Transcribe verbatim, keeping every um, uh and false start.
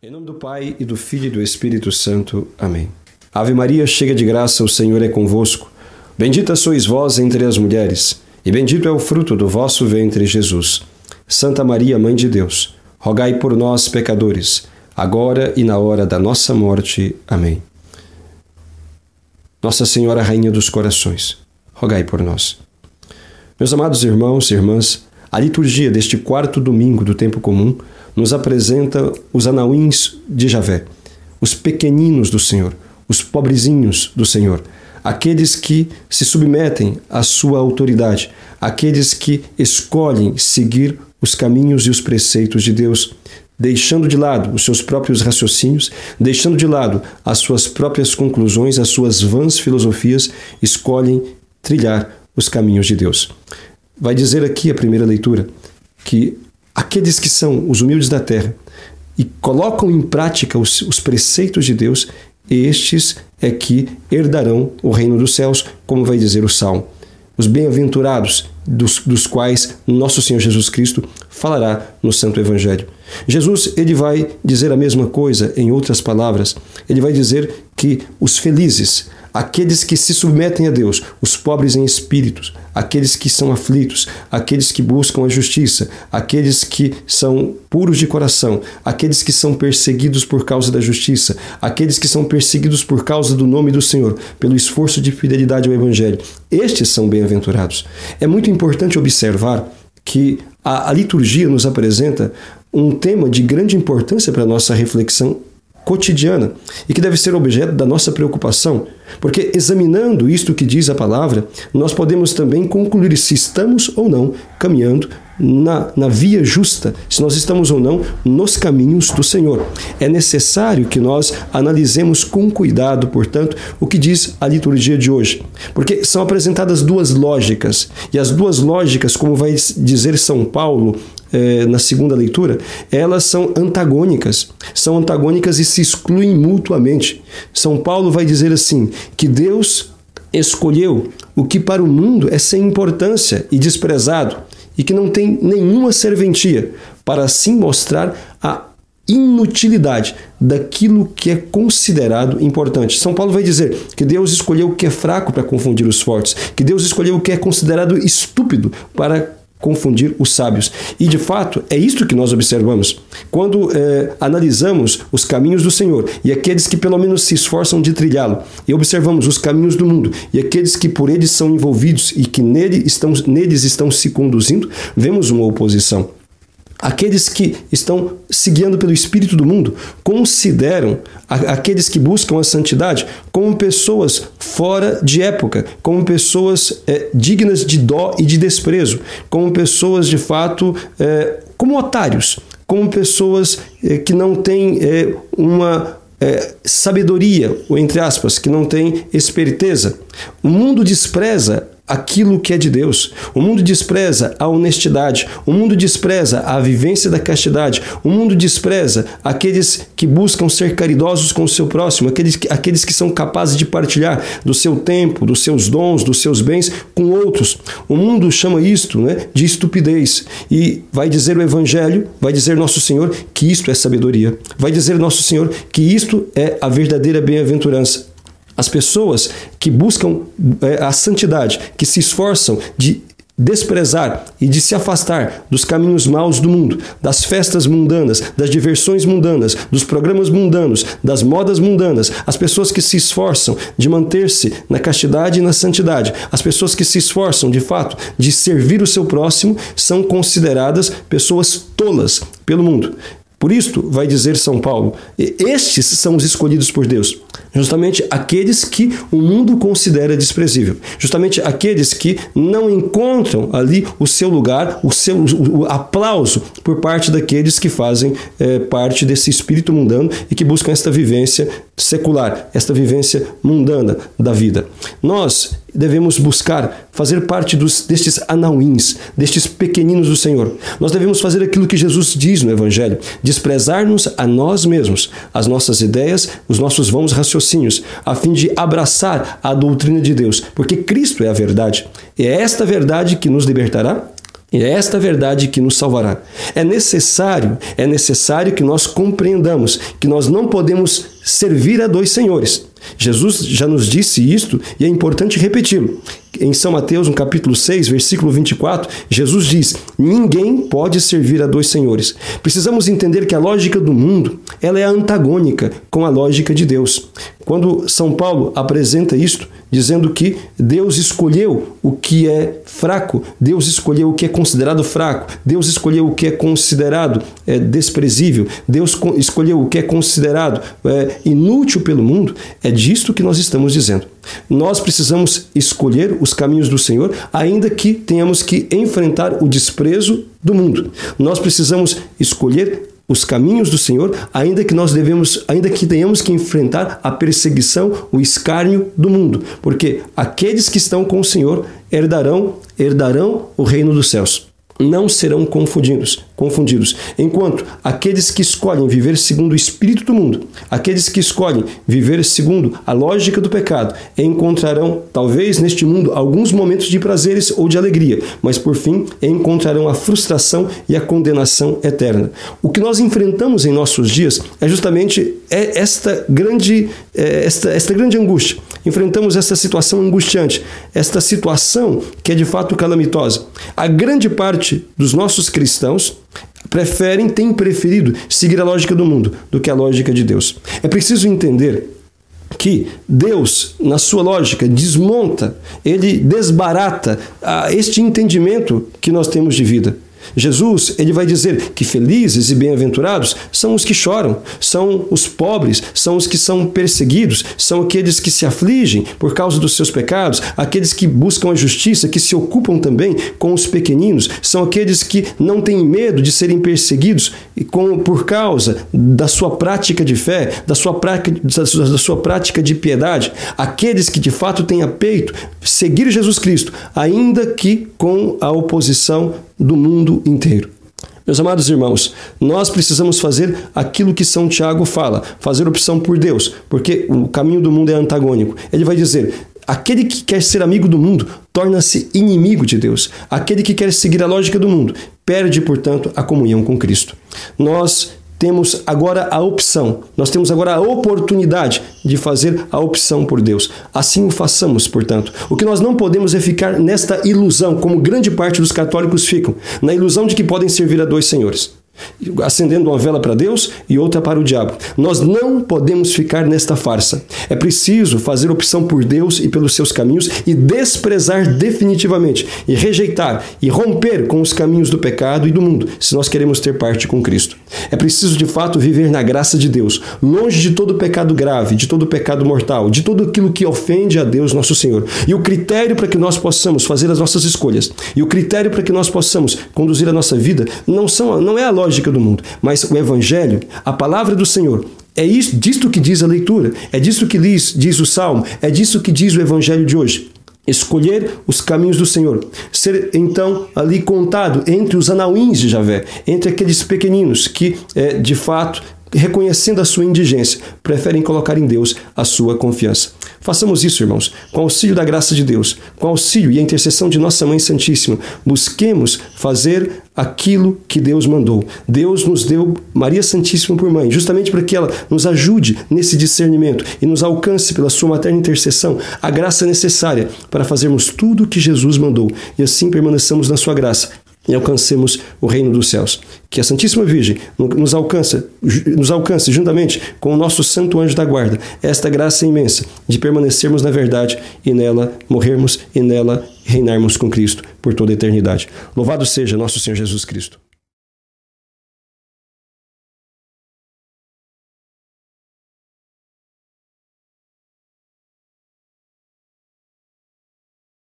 Em nome do Pai, e do Filho e do Espírito Santo. Amém. Ave Maria, cheia de graça, o Senhor é convosco. Bendita sois vós entre as mulheres, e bendito é o fruto do vosso ventre, Jesus. Santa Maria, Mãe de Deus, rogai por nós, pecadores, agora e na hora da nossa morte. Amém. Nossa Senhora, Rainha dos Corações, rogai por nós. Meus amados irmãos e irmãs, a liturgia deste quarto domingo do tempo comum nos apresenta os anauins de Javé, os pequeninos do Senhor, os pobrezinhos do Senhor, aqueles que se submetem à sua autoridade, aqueles que escolhem seguir os caminhos e os preceitos de Deus, deixando de lado os seus próprios raciocínios, deixando de lado as suas próprias conclusões, as suas vãs filosofias, escolhem trilhar os caminhos de Deus. Vai dizer aqui a primeira leitura que aqueles que são os humildes da terra e colocam em prática os, os preceitos de Deus, estes é que herdarão o reino dos céus, como vai dizer o Salmo. Os bem-aventurados, dos, dos quais nosso Senhor Jesus Cristo falará no Santo Evangelho. Jesus, ele vai dizer a mesma coisa, em outras palavras. Ele vai dizer que os felizes, aqueles que se submetem a Deus, os pobres em espíritos, aqueles que são aflitos, aqueles que buscam a justiça, aqueles que são puros de coração, aqueles que são perseguidos por causa da justiça, aqueles que são perseguidos por causa do nome do Senhor, pelo esforço de fidelidade ao Evangelho. Estes são bem-aventurados. É muito importante observar que a, a liturgia nos apresenta um tema de grande importância para a nossa reflexão cotidiana e que deve ser objeto da nossa preocupação, porque examinando isto que diz a palavra, nós podemos também concluir se estamos ou não caminhando na, na via justa, se nós estamos ou não nos caminhos do Senhor. É necessário que nós analisemos com cuidado, portanto, o que diz a liturgia de hoje, porque são apresentadas duas lógicas, e as duas lógicas, como vai dizer São Paulo, É, na segunda leitura, elas são antagônicas, são antagônicas e se excluem mutuamente. São Paulo vai dizer assim, que Deus escolheu o que para o mundo é sem importância e desprezado, e que não tem nenhuma serventia, para assim mostrar a inutilidade daquilo que é considerado importante. São Paulo vai dizer que Deus escolheu o que é fraco para confundir os fortes, que Deus escolheu o que é considerado estúpido para confundir os sábios. E, de fato, é isto que nós observamos. Quando é, analisamos os caminhos do Senhor e aqueles que pelo menos se esforçam de trilhá-lo, e observamos os caminhos do mundo e aqueles que por eles são envolvidos e que nele estão, neles estão se conduzindo, vemos uma oposição. Aqueles que estão se guiando pelo espírito do mundo consideram a, aqueles que buscam a santidade como pessoas fora de época, como pessoas é, dignas de dó e de desprezo, como pessoas de fato, é, como otários, como pessoas é, que não têm é, uma é, sabedoria, ou entre aspas, que não têm esperteza. O mundo despreza aquilo que é de Deus. O mundo despreza a honestidade, o mundo despreza a vivência da castidade, o mundo despreza aqueles que buscam ser caridosos com o seu próximo, aqueles que, aqueles que são capazes de partilhar do seu tempo, dos seus dons, dos seus bens com outros. O mundo chama isto, né, de estupidez, e vai dizer o Evangelho, vai dizer Nosso Senhor que isto é sabedoria, vai dizer Nosso Senhor que isto é a verdadeira bem-aventurança. As pessoas que buscam a santidade, que se esforçam de desprezar e de se afastar dos caminhos maus do mundo, das festas mundanas, das diversões mundanas, dos programas mundanos, das modas mundanas, as pessoas que se esforçam de manter-se na castidade e na santidade, as pessoas que se esforçam, de fato, de servir o seu próximo, são consideradas pessoas tolas pelo mundo. Por isto, vai dizer São Paulo, estes são os escolhidos por Deus, justamente aqueles que o mundo considera desprezível, justamente aqueles que não encontram ali o seu lugar, o seu o, o aplauso por parte daqueles que fazem é, parte desse espírito mundano e que buscam esta vivência secular, esta vivência mundana da vida. Nós devemos buscar fazer parte dos, destes anauins, destes pequeninos do Senhor. Nós devemos fazer aquilo que Jesus diz no Evangelho, desprezar-nos a nós mesmos, as nossas ideias, os nossos vãos raciocínios, a fim de abraçar a doutrina de Deus, porque Cristo é a verdade. É esta verdade que nos libertará E é esta verdade que nos salvará. É necessário, é necessário que nós compreendamos que nós não podemos servir a dois senhores. Jesus já nos disse isto e é importante repeti-lo. Em São Mateus, no capítulo seis, versículo vinte e quatro, Jesus diz: ninguém pode servir a dois senhores. Precisamos entender que a lógica do mundo, ela é antagônica com a lógica de Deus. Quando São Paulo apresenta isto, dizendo que Deus escolheu o que é fraco, Deus escolheu o que é considerado fraco, Deus escolheu o que é considerado é, desprezível, Deus escolheu o que é considerado é, inútil pelo mundo, é disto que nós estamos dizendo. Nós precisamos escolher os caminhos do Senhor, ainda que tenhamos que enfrentar o desprezo do mundo. Nós precisamos escolher os caminhos do Senhor, ainda que nós devemos, ainda que tenhamos que enfrentar a perseguição, o escárnio do mundo, porque aqueles que estão com o Senhor herdarão, herdarão o reino dos céus. Não serão confundidos, confundidos. Enquanto aqueles que escolhem viver segundo o espírito do mundo, aqueles que escolhem viver segundo a lógica do pecado, encontrarão, talvez neste mundo, alguns momentos de prazeres ou de alegria, mas por fim encontrarão a frustração e a condenação eterna. O que nós enfrentamos em nossos dias é justamente esta grande, esta, esta grande angústia. Enfrentamos esta situação angustiante, esta situação que é de fato calamitosa. A grande parte dos nossos cristãos preferem, têm preferido seguir a lógica do mundo do que a lógica de Deus. É preciso entender que Deus, na sua lógica, desmonta, ele desbarata este entendimento que nós temos de vida. Jesus, ele vai dizer que felizes e bem-aventurados são os que choram, são os pobres, são os que são perseguidos, são aqueles que se afligem por causa dos seus pecados, aqueles que buscam a justiça, que se ocupam também com os pequeninos, são aqueles que não têm medo de serem perseguidos por causa da sua prática de fé, da sua prática, da sua prática de piedade, aqueles que de fato têm a peito seguir Jesus Cristo, ainda que com a oposição do mundo inteiro. Meus amados irmãos, nós precisamos fazer aquilo que São Tiago fala, fazer opção por Deus, porque o caminho do mundo é antagônico. Ele vai dizer: aquele que quer ser amigo do mundo torna-se inimigo de Deus. Aquele que quer seguir a lógica do mundo perde, portanto, a comunhão com Cristo. Nós temos agora a opção, nós temos agora a oportunidade de fazer a opção por Deus. Assim o façamos, portanto. O que nós não podemos é ficar nesta ilusão, como grande parte dos católicos ficam, na ilusão de que podem servir a dois senhores, acendendo uma vela para Deus e outra para o diabo. Nós não podemos ficar nesta farsa. É preciso fazer opção por Deus e pelos seus caminhos e desprezar definitivamente e rejeitar e romper com os caminhos do pecado e do mundo, se nós queremos ter parte com Cristo. É preciso de fato viver na graça de Deus, longe de todo pecado grave, de todo pecado mortal, de tudo aquilo que ofende a Deus nosso Senhor. E o critério para que nós possamos fazer as nossas escolhas e o critério para que nós possamos conduzir a nossa vida não são, não é a lógica lógica do mundo, mas o Evangelho, a palavra do Senhor. É isso, disto que diz a leitura, é disso que diz, diz o Salmo, é disso que diz o Evangelho de hoje. Escolher os caminhos do Senhor, ser então ali contado entre os anauins de Javé, entre aqueles pequeninos que é, de fato, reconhecendo a sua indigência, preferem colocar em Deus a sua confiança. Façamos isso, irmãos, com o auxílio da graça de Deus, com o auxílio e a intercessão de Nossa Mãe Santíssima. Busquemos fazer aquilo que Deus mandou. Deus nos deu Maria Santíssima por mãe, justamente para que ela nos ajude nesse discernimento e nos alcance pela sua materna intercessão a graça necessária para fazermos tudo o que Jesus mandou e assim permaneçamos na sua graça e alcancemos o reino dos céus. Que a Santíssima Virgem nos alcance, nos alcance juntamente com o nosso Santo Anjo da Guarda esta graça imensa de permanecermos na verdade e nela morrermos e nela reinarmos com Cristo por toda a eternidade. Louvado seja nosso Senhor Jesus Cristo.